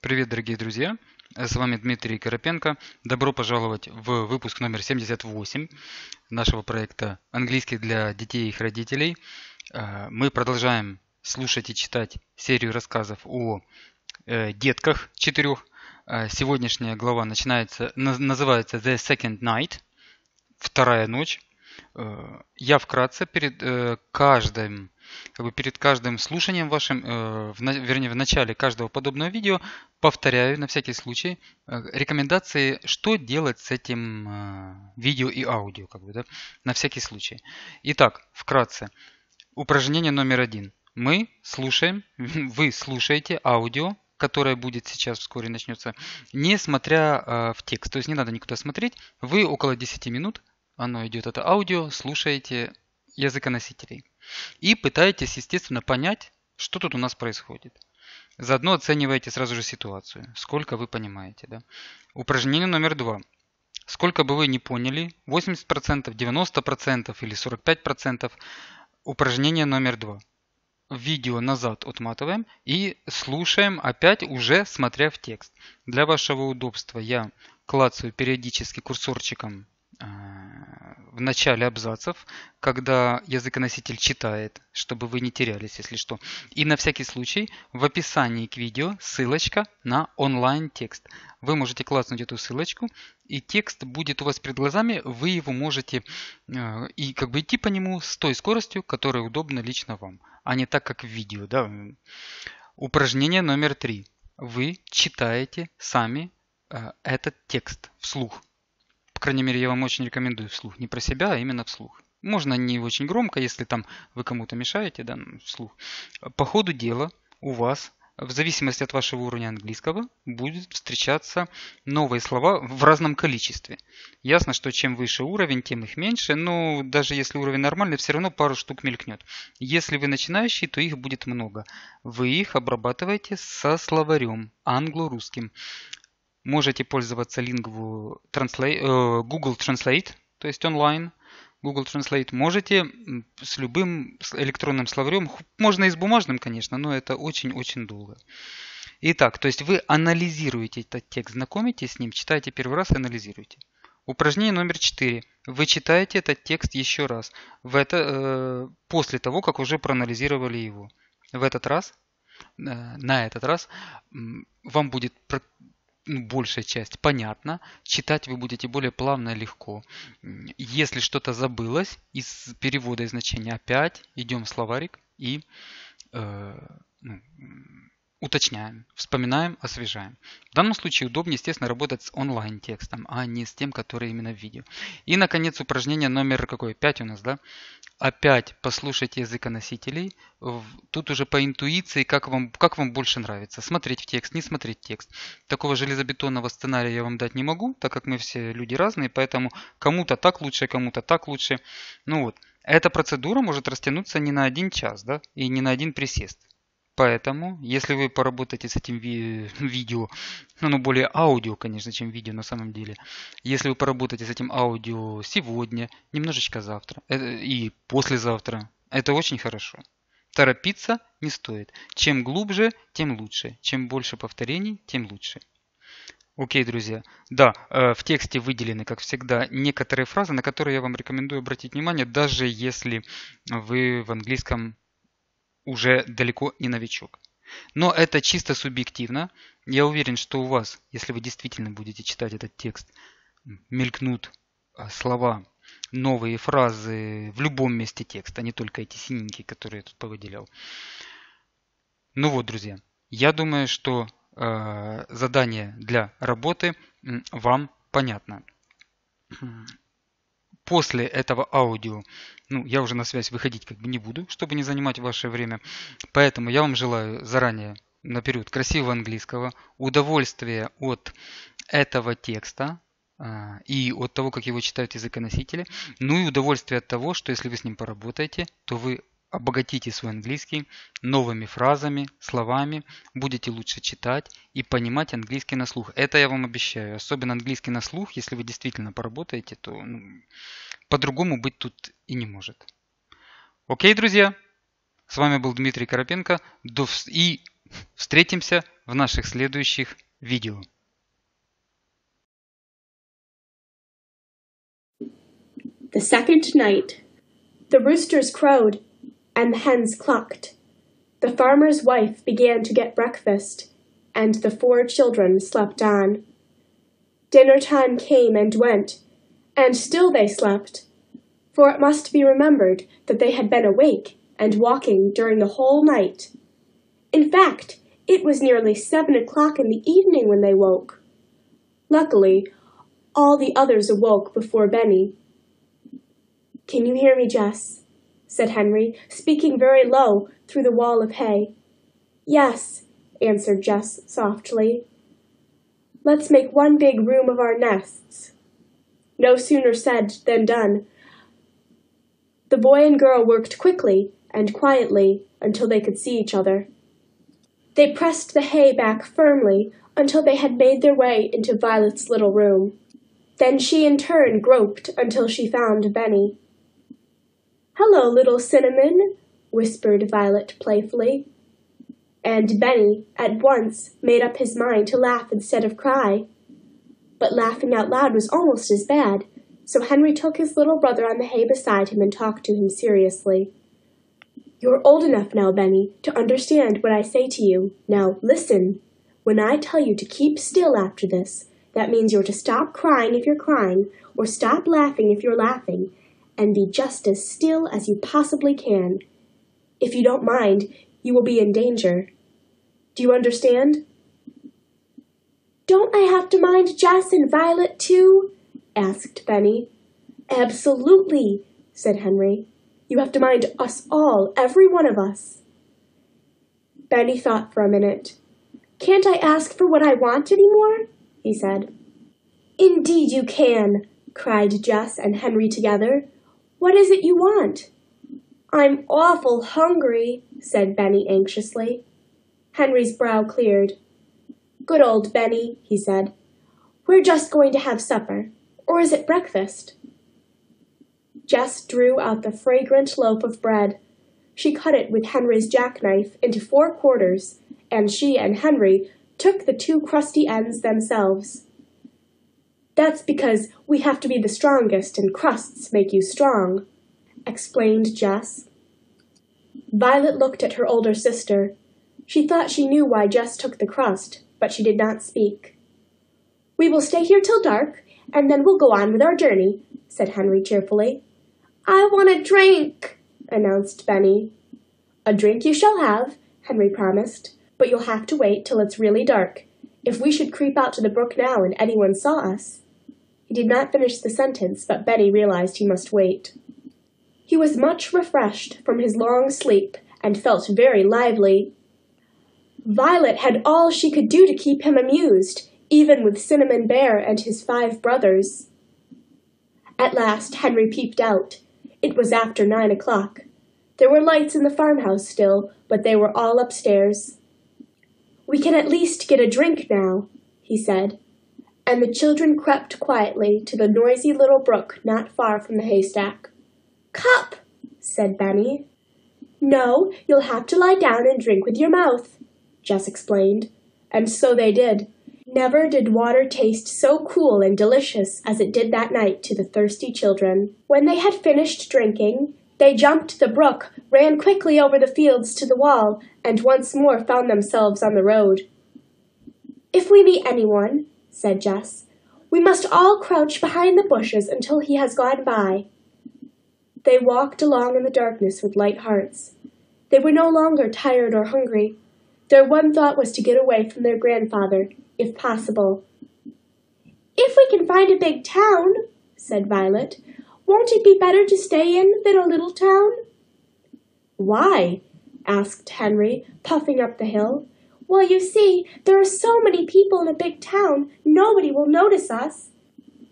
Привет, дорогие друзья! С вами Дмитрий Коропенко. Добро пожаловать в выпуск номер 78 нашего проекта «Английский для детей и их родителей». Мы продолжаем слушать и читать серию рассказов о детках четырех. Сегодняшняя глава называется «The Second Night» – «Вторая ночь». Я вкратце перед каждым слушанием вашим, в начале каждого подобного видео повторяю на всякий случай рекомендации, что делать с этим видео и аудио, на всякий случай. Итак, вкратце. Упражнение номер 1. Вы слушаете аудио, которое будет сейчас, вскоре начнется, не смотря в текст. То есть не надо никуда смотреть. Вы около 10 минут, оно идет, это аудио, слушаете языконосителей. И пытаетесь, естественно, понять, что тут у нас происходит. Заодно оцениваете сразу же ситуацию, сколько вы понимаете. Да? Упражнение номер 2. Сколько бы вы ни поняли, 80%, 90% или 45%, упражнение номер 2. Видео назад отматываем и слушаем опять, уже смотря в текст. Для вашего удобства я клацаю периодически курсорчиком в начале абзацев, когда языконоситель читает, чтобы вы не терялись, если что. И на всякий случай в описании к видео ссылочка на онлайн-текст. Вы можете клацнуть эту ссылочку, и текст будет у вас перед глазами, вы его можете идти по нему с той скоростью, которая удобна лично вам, а не так, как в видео. Да? Упражнение номер 3. Вы читаете сами этот текст вслух. По крайней мере, я вам очень рекомендую вслух. Не про себя, а именно вслух. Можно не очень громко, если там вы кому-то мешаете, да, вслух. По ходу дела у вас, в зависимости от вашего уровня английского, будут встречаться новые слова в разном количестве. Ясно, что чем выше уровень, тем их меньше, но даже если уровень нормальный, все равно пару штук мелькнет. Если вы начинающий, то их будет много. Вы их обрабатываете со словарем англо-русским. Можете пользоваться Google Translate, то есть онлайн. Google Translate можете с любым электронным словарем. Можно и с бумажным, конечно, но это очень-очень долго. Итак, то есть вы анализируете этот текст, знакомитесь с ним, читаете первый раз и анализируете. Упражнение номер 4. Вы читаете этот текст еще раз. После того, как уже проанализировали его. На этот раз вам будет большая часть понятно, читать вы будете более плавно и легко. Если что-то забылось из перевода и значения, опять идем в словарик и уточняем, вспоминаем, освежаем. В данном случае удобнее, естественно, работать с онлайн-текстом, а не с тем, который именно в видео. И, наконец, упражнение номер 5 у нас, да? Опять послушайте языконосителей. Тут уже по интуиции, как вам больше нравится. Смотреть в текст, не смотреть в текст. Такого железобетонного сценария я вам дать не могу, так как мы все люди разные, поэтому кому-то так лучше, кому-то так лучше. Эта процедура может растянуться не на 1 час, да? И не на 1 присест. Поэтому, если вы поработаете с этим видео, более аудио, конечно, чем видео на самом деле. Если вы поработаете с этим аудио сегодня, немножечко завтра и послезавтра, это очень хорошо. Торопиться не стоит. Чем глубже, тем лучше. Чем больше повторений, тем лучше. Окей, друзья. Да, в тексте выделены, как всегда, некоторые фразы, на которые я вам рекомендую обратить внимание, даже если вы в английском уже далеко не новичок. Но это чисто субъективно. Я уверен, что у вас, если вы действительно будете читать этот текст, мелькнут слова, новые фразы в любом месте текста, а не только эти синенькие, которые я тут повыделял. Друзья, я думаю, что задание для работы вам понятно. После этого аудио, я уже на связь выходить не буду, чтобы не занимать ваше время. Поэтому я вам желаю заранее, наперед, красивого английского, удовольствия от этого текста и от того, как его читают языконосители. И удовольствие от того, что если вы с ним поработаете, то вы обогатите свой английский новыми фразами, словами, будете лучше читать и понимать английский на слух. Это я вам обещаю. Особенно английский на слух, если вы действительно поработаете, то по-другому быть тут и не может. Окей, друзья, с вами был Дмитрий Коропенко. И Встретимся в наших следующих видео. The second night, the roosters crowed, and the hens clucked. The farmer's wife began to get breakfast, and the four children slept on. Dinner time came and went, and still they slept, for it must be remembered that they had been awake and walking during the whole night. In fact, it was nearly 7 o'clock in the evening when they woke. Luckily, all the others awoke before Benny. "Can you hear me, Jess?" said Henry, speaking very low through the wall of hay. "Yes," answered Jess softly. "Let's make one big room of our nests." No sooner said than done. The boy and girl worked quickly and quietly until they could see each other. They pressed the hay back firmly until they had made their way into Violet's little room. Then she in turn groped until she found Benny. "Hello, little Cinnamon," whispered Violet playfully. And Benny at once made up his mind to laugh instead of cry. But laughing out loud was almost as bad, so Henry took his little brother on the hay beside him and talked to him seriously. "You're old enough now, Benny, to understand what I say to you. Now listen. When I tell you to keep still after this, that means you're to stop crying if you're crying, or stop laughing if you're laughing, and be just as still as you possibly can. If you don't mind, you will be in danger. Do you understand?" "Don't I have to mind Jess and Violet too?" asked Benny. "Absolutely," said Henry. "You have to mind us all, every one of us." Benny thought for a minute. "Can't I ask for what I want anymore?" he said. "Indeed you can," cried Jess and Henry together. "What is it you want?" "I'm awful hungry," said Benny anxiously. Henry's brow cleared. "Good old Benny," he said. "We're just going to have supper. Or is it breakfast?" Jess drew out the fragrant loaf of bread. She cut it with Henry's jackknife into 4 quarters, and she and Henry took the 2 crusty ends themselves. "That's because we have to be the strongest, and crusts make you strong," explained Jess. Violet looked at her older sister. She thought she knew why Jess took the crust, but she did not speak. "We will stay here till dark, and then we'll go on with our journey," said Henry cheerfully. "I want a drink," announced Benny. "A drink you shall have," Henry promised, "but you'll have to wait till it's really dark. If we should creep out to the brook now and anyone saw us..." He did not finish the sentence, but Benny realized he must wait. He was much refreshed from his long sleep and felt very lively. Violet had all she could do to keep him amused, even with Cinnamon Bear and his 5 brothers. At last Henry peeped out. It was after 9 o'clock. There were lights in the farmhouse still, but they were all upstairs. "We can at least get a drink now," he said, and the children crept quietly to the noisy little brook not far from the haystack. "Cup!" said Benny. "No, you'll have to lie down and drink with your mouth," Jess explained, and so they did. Never did water taste so cool and delicious as it did that night to the thirsty children. When they had finished drinking, they jumped the brook, ran quickly over the fields to the wall, and once more found themselves on the road. "If we meet anyone," said Jess, "we must all crouch behind the bushes until he has gone by." They walked along in the darkness with light hearts. They were no longer tired or hungry. Their one thought was to get away from their grandfather, if possible. "If we can find a big town," said Violet, "won't it be better to stay in than a little town?" "Why?" asked Henry, puffing up the hill. "Well, you see, there are so many people in a big town, nobody will notice us."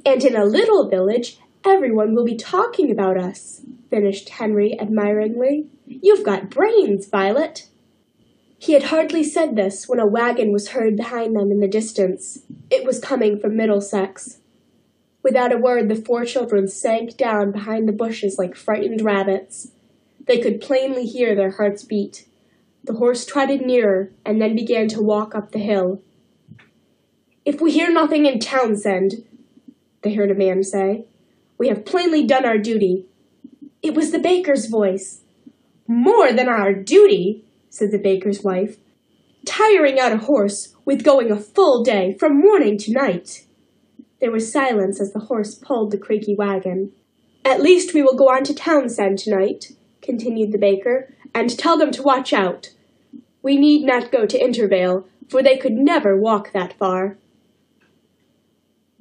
"And in a little village, everyone will be talking about us," finished Henry admiringly. "You've got brains, Violet." He had hardly said this when a wagon was heard behind them in the distance. It was coming from Middlesex. Without a word, the 4 children sank down behind the bushes like frightened rabbits. They could plainly hear their hearts beat. The horse trotted nearer and then began to walk up the hill. "If we hear nothing in Townsend," they heard a man say, "we have plainly done our duty." It was the baker's voice. "More than our duty," said the baker's wife, "tiring out a horse with going a full day from morning to night." There was silence as the horse pulled the creaky wagon. "At least we will go on to Townsend tonight," continued the baker, "and tell them to watch out. We need not go to Intervale, for they could never walk that far."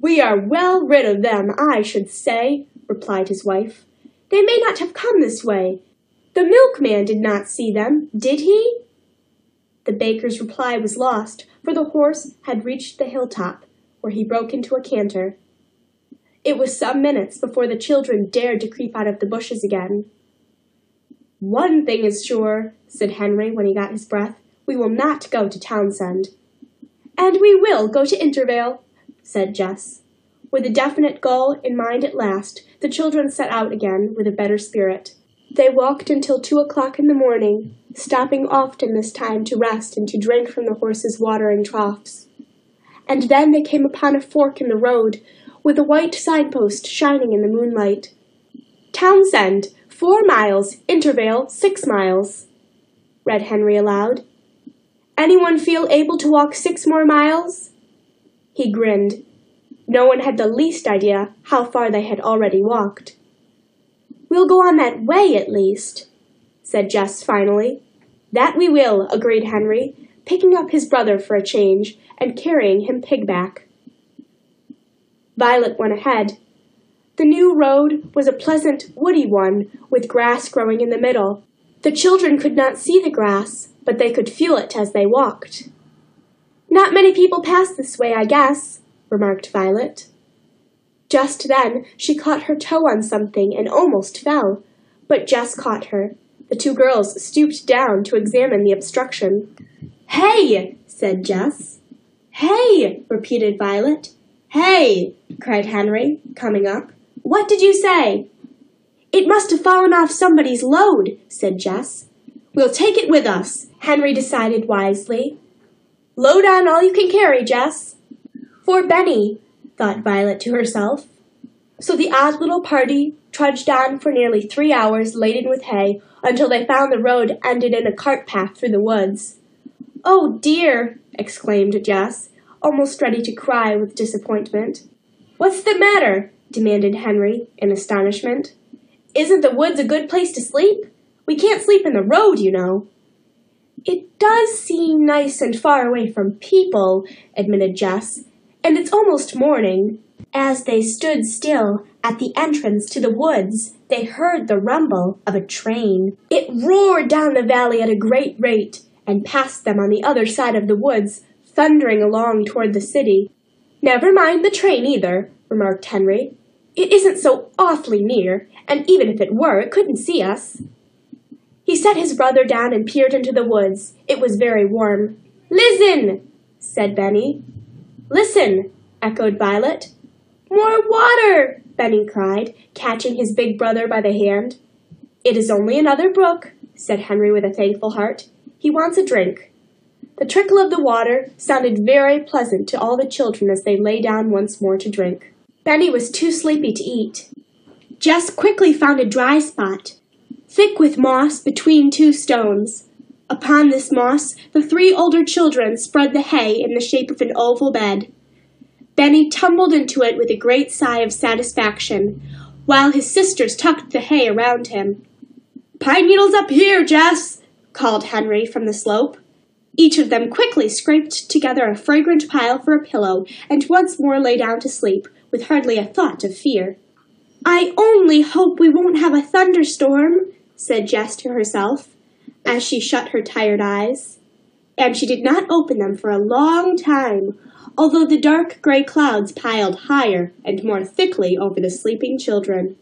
"We are well rid of them, I should say," replied his wife. "They may not have come this way. The milkman did not see them, did he?" The baker's reply was lost, for the horse had reached the hilltop, where he broke into a canter. It was some minutes before the children dared to creep out of the bushes again. "One thing is sure," said Henry when he got his breath, "we will not go to Townsend." "And we will go to Intervale," said Jess. With a definite goal in mind at last, the children set out again with a better spirit. They walked until 2 o'clock in the morning, stopping often this time to rest and to drink from the horses' watering troughs. And then they came upon a fork in the road, with a white signpost shining in the moonlight. "Townsend, 4 miles, Intervale, 6 miles," read Henry aloud. "Anyone feel able to walk 6 more miles? He grinned. No one had the least idea how far they had already walked. "We'll go on that way, at least," said Jess finally. "That we will," agreed Henry, picking up his brother for a change and carrying him pigback. Violet went ahead. The new road was a pleasant, woody one, with grass growing in the middle. The children could not see the grass, but they could feel it as they walked. "Not many people pass this way, I guess," remarked Violet. Just then she caught her toe on something and almost fell, but Jess caught her. The two girls stooped down to examine the obstruction. "Hey!" said Jess. "Hey!" repeated Violet. "Hey!" cried Henry, coming up. "What did you say?" "It must have fallen off somebody's load," said Jess. "We'll take it with us," Henry decided wisely. "Load on all you can carry, Jess." "For Benny," thought Violet to herself. So the odd little party trudged on for nearly 3 hours, laden with hay, until they found the road ended in a cart path through the woods. "Oh dear!" exclaimed Jess, almost ready to cry with disappointment. "What's the matter?" demanded Henry in astonishment. "Isn't the woods a good place to sleep? We can't sleep in the road, you know." "It does seem nice and far away from people," admitted Jess, "and it's almost morning." As they stood still at the entrance to the woods, they heard the rumble of a train. It roared down the valley at a great rate and passed them on the other side of the woods, thundering along toward the city. "Never mind the train either," remarked Henry. "It isn't so awfully near, and even if it were, it couldn't see us." He set his brother down and peered into the woods. It was very warm. "Listen!" said Benny. "Listen!" echoed Violet. "More water!" Benny cried, catching his big brother by the hand. "It is only another brook," said Henry with a thankful heart. "He wants a drink." The trickle of the water sounded very pleasant to all the children as they lay down once more to drink. Benny was too sleepy to eat. Jess quickly found a dry spot, thick with moss between 2 stones. Upon this moss, the 3 older children spread the hay in the shape of an oval bed. Benny tumbled into it with a great sigh of satisfaction, while his sisters tucked the hay around him. "Pine needles up here, Jess!" called Henry from the slope. Each of them quickly scraped together a fragrant pile for a pillow, and once more lay down to sleep, with hardly a thought of fear. "I only hope we won't have a thunderstorm," said Jess to herself, as she shut her tired eyes. And she did not open them for a long time, although the dark gray clouds piled higher and more thickly over the sleeping children.